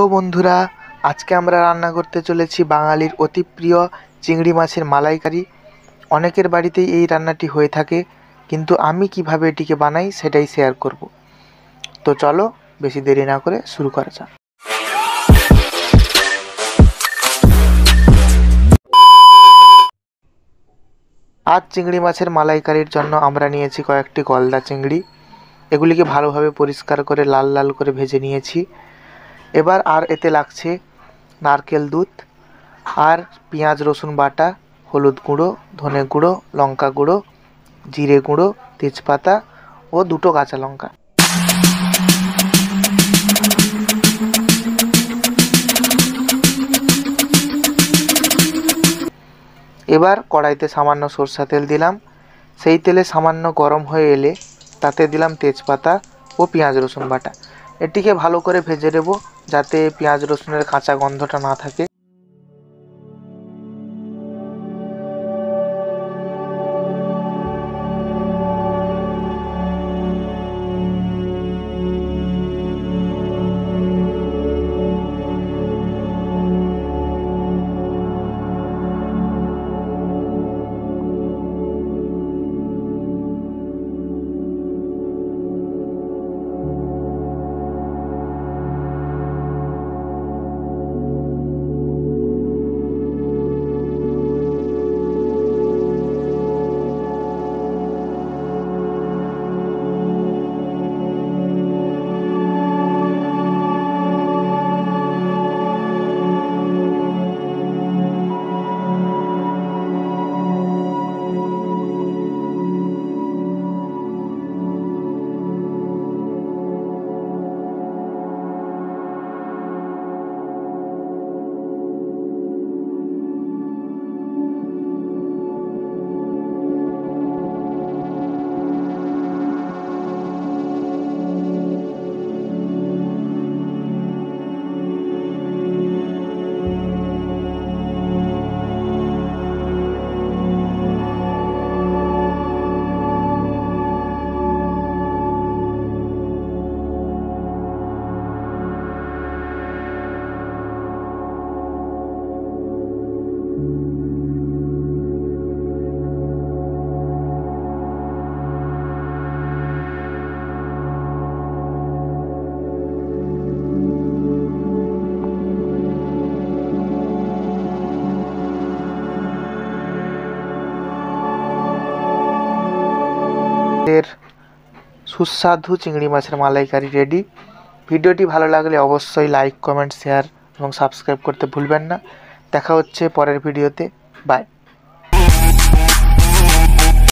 তো বন্ধুরা, আজকে আমরা রান্না করতে চলেছি বাঙালির অতি প্রিয় চিংড়ি মাছের মালাইকারি। অনেকের বাড়িতেই এই রান্নাটি হয়ে থাকে, কিন্তু আমি কিভাবে এটিকে বানাই সেটাই শেয়ার করব। তো চলো বেশি দেরি না করে শুরু করা যাক। আজ চিংড়ি মাছের মালাইকারির জন্য আমরা নিয়েছি কয়েকটি গলদা চিংড়ি। এগুলিকে ভালোভাবে পরিষ্কার করে লাল লাল করে ভেজে নিয়েছি। এবার আর এতে লাগছে নারকেল দুধ আর পেঁয়াজ রসুন বাটা, হলুদ গুঁড়ো, ধনে গুঁড়ো, লঙ্কা গুঁড়ো, জিরে গুঁড়ো, তেজপাতা ও দুটো কাঁচা লঙ্কা। এবার কড়াইতে সামান্য সরষা তেল দিলাম। সেই তেলে সামান্য গরম হয়ে এলে তাতে দিলাম তেজপাতা ও পেঁয়াজ রসুন বাটা। এটিকে ভালো করে ভেজে নেব যাতে পেঁয়াজ রসুনের কাঁচা গন্ধটা না থাকে। সুস্বাদু চিংড়ি মাছের মালাইকারি রেডি। ভিডিওটি ভালো লাগলে অবশ্যই লাইক, কমেন্ট, শেয়ার এবং সাবস্ক্রাইব করতে ভুলবেন না। দেখা হচ্ছে পরের ভিডিওতে। বাই।